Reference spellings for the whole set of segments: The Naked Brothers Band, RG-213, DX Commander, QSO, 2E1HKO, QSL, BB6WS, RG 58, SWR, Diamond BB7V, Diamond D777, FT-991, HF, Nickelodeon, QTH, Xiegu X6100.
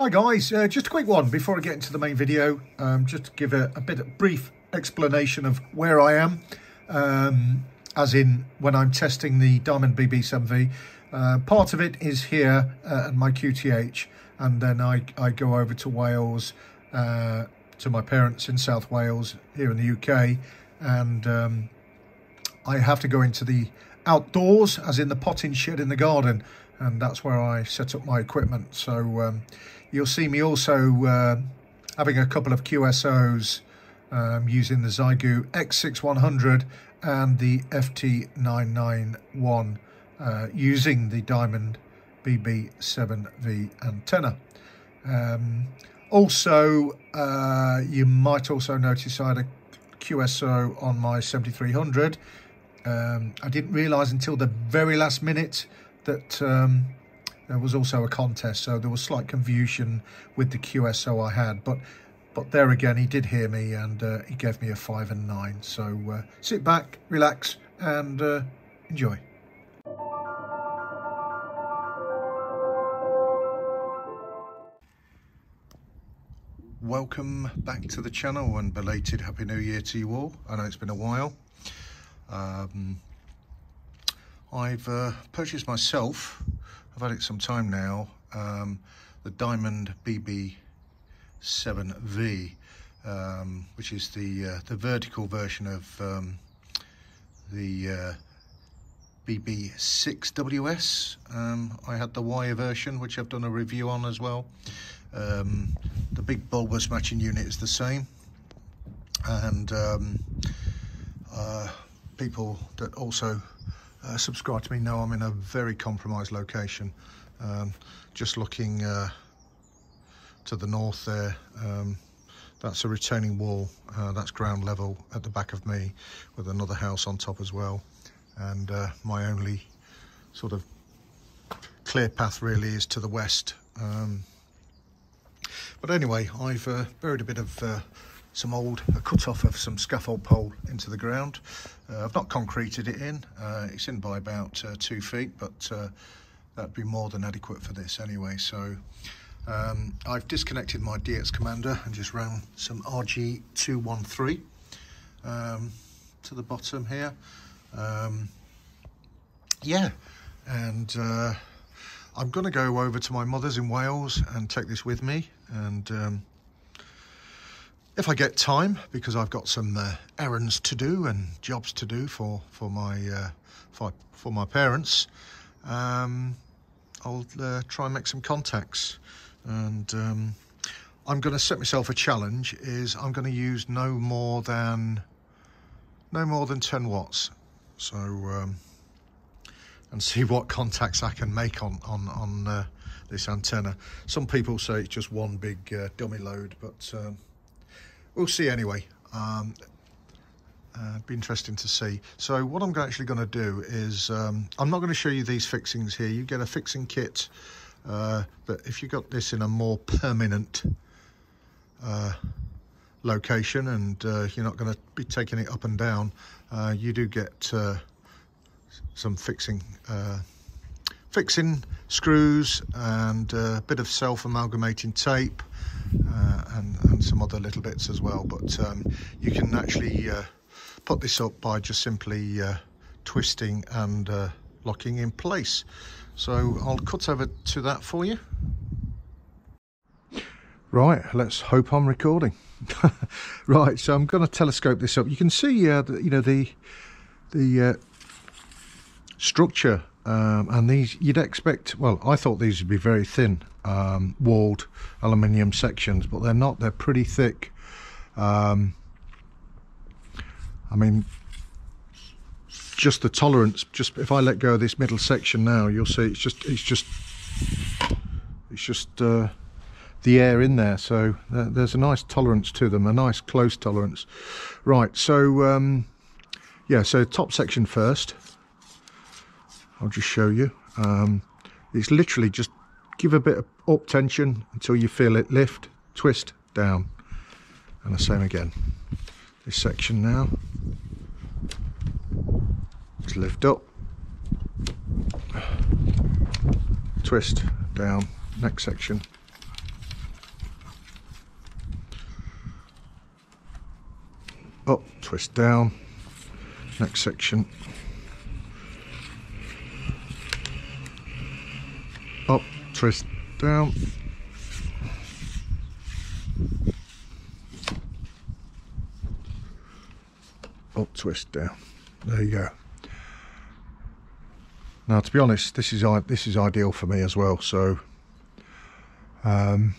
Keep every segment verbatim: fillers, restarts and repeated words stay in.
Hi guys, uh, just a quick one before I get into the main video, um, just to give a, a bit of brief explanation of where I am, um, as in when I'm testing the Diamond B B seven V. Uh, part of it is here uh, at my Q T H, and then I, I go over to Wales, uh, to my parents in South Wales, here in the U K, and um, I have to go into the outdoors, as in the potting shed in the garden, and that's where I set up my equipment. So um, you'll see me also uh, having a couple of Q S Os um, using the Xiegu X six one hundred and the F T nine ninety-one uh, using the Diamond B B seven V antenna. Um, also, uh, you might also notice I had a Q S O on my seventy-three hundred. Um, I didn't realise until the very last minute that um, there was also a contest, so there was slight confusion with the Q S O I had, but but there again, he did hear me, and uh, he gave me a five and nine. So uh, sit back, relax, and uh, enjoy. Welcome back to the channel, and belated Happy New Year to you all. I know it's been a while. Um, I've uh, purchased myself, I've had it some time now, um, the Diamond B B seven V, um, which is the uh, the vertical version of um, the uh, B B six W S. Um, I had the Y version, which I've done a review on as well. Um, the big bulbous matching unit is the same, and um, uh, people that also uh, subscribe to me know I'm in a very compromised location. Um, just looking uh, to the north there, um, that's a retaining wall, uh, that's ground level at the back of me, with another house on top as well, and uh, my only sort of clear path really is to the west. Um, but anyway, I've uh, buried a bit of uh, some old, a cut off of some scaffold pole into the ground. Uh, I've not concreted it in, uh, it's in by about uh, two feet, but uh, that'd be more than adequate for this anyway. So um, I've disconnected my D X Commander and just ran some R G two one three um, to the bottom here. Um, yeah, and uh, I'm gonna go over to my mother's in Wales and take this with me, and um, if I get time, because I've got some uh, errands to do and jobs to do for for my uh, for, for my parents, um, I'll uh, try and make some contacts. And um, I'm going to set myself a challenge: is I'm going to use no more than no more than ten watts. So um, and see what contacts I can make on on on uh, this antenna. Some people say it's just one big uh, dummy load, but um, we'll see anyway. Um, uh, it'd be interesting to see. So what I'm actually going to do is, um, I'm not going to show you these fixings here. You get a fixing kit, uh, but if you got this in a more permanent uh, location, and uh, you're not going to be taking it up and down, uh, you do get uh, some fixing, uh, fixing screws, and a bit of self-amalgamating tape. Uh, and, and some other little bits as well, but um, you can actually uh, put this up by just simply uh, twisting and uh, locking in place. So I'll cut over to that for you. Right, let's hope I'm recording. Right, so I'm going to telescope this up. You can see, uh, the, you know, the the uh, structure, um, and these you'd expect. Well, I thought these would be very thin. Um, walled aluminium sections, but they're not, they're pretty thick. um, I mean, just the tolerance, just if I let go of this middle section now, you'll see it's just it's just it's just uh, the air in there, so th there's a nice tolerance to them, a nice close tolerance. Right, so um, yeah, so top section first, I'll just show you. Um, it's literally just give a bit of up tension until you feel it lift, twist, down, and the same again. This section now, just lift up, twist, down, next section, press down, next section, up, press down, up, twist down. There you go. Now, to be honest, this is this is ideal for me as well. So, um,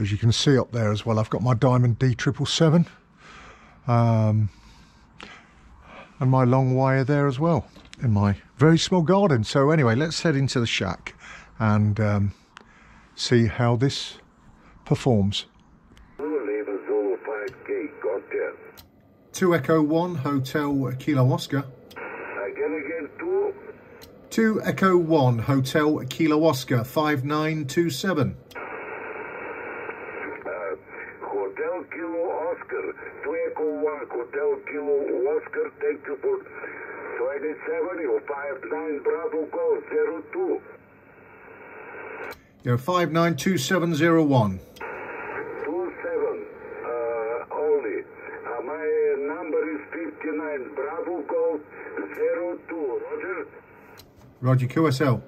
as you can see up there as well, I've got my Diamond D seven seven seven um, and my long wire there as well in my very small garden. So anyway, let's head into the shack and um, see how this performs. two Echo one, Hotel Kilo Oscar. two Echo one, Hotel Kilo Oscar, five nine two seven. Uh, Hotel Kilo Oscar, two Echo one, Hotel Kilo Oscar, thank you for twenty-seven, your five nine Bravo Golf, zero two. Your five nine two seven zero one. Bravo Golf zero two, Roger. Roger, Q S L.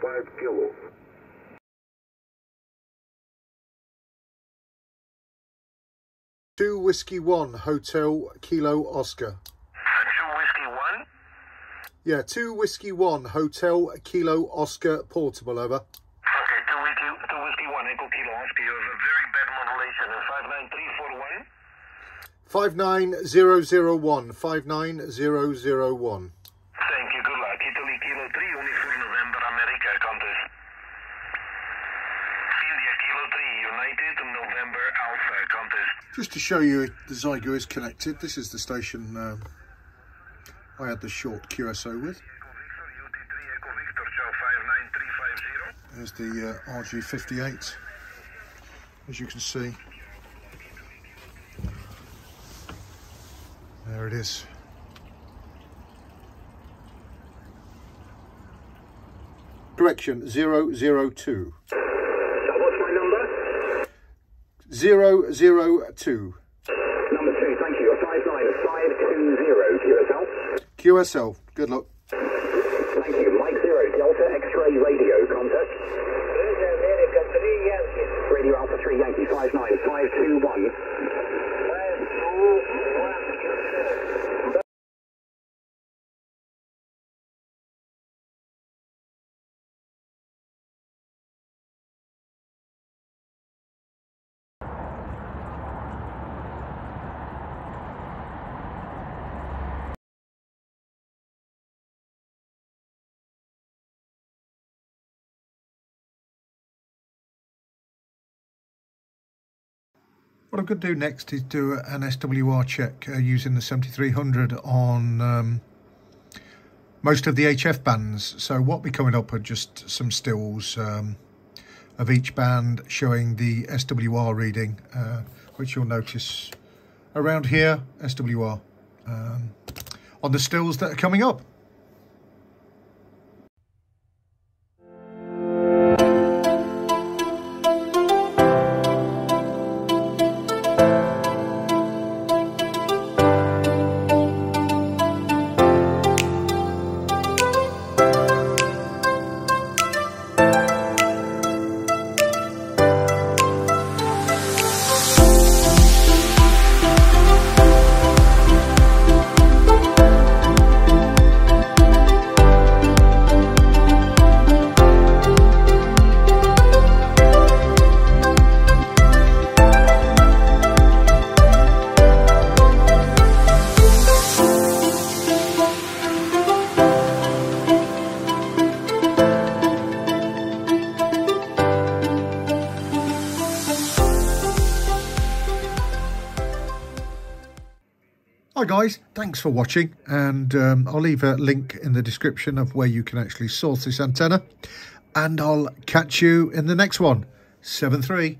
five kilo. two Whiskey one, Hotel Kilo Oscar. two Whiskey one? Yeah, two Whiskey one, Hotel Kilo Oscar, Portable, over. Okay, two Whiskey one, Echo Kilo Oscar, you have a very bad modulation, five nine three four one. Five nine zero zero one five nine zero zero one. Thank you. Good luck. Italy Kilo Three, Uniform November, America, Contest. India Kilo Three, United November Alpha, Contest. Just to show you, the Xiegu is connected. This is the station um, I had the short Q S O with. There's the uh, R G fifty-eight. As you can see. There it is. Direction zero zero two. So what's my number? Zero zero two. Number two, thank you. You're five nine five two zero Q S L. Q S L. Good luck. Thank you. Mike Zero Delta X-ray Radio Contest. America Three Yankee. Radio Alpha Three Yankee five nine five two one. What I'm going to do next is do an S W R check uh, using the seventy-three hundred on um, most of the H F bands. So what will be coming up are just some stills um, of each band showing the S W R reading, uh, which you'll notice around here, S W R, um, on the stills that are coming up. Hi guys, thanks for watching, and um, I'll leave a link in the description of where you can actually source this antenna, and I'll catch you in the next one. seven three.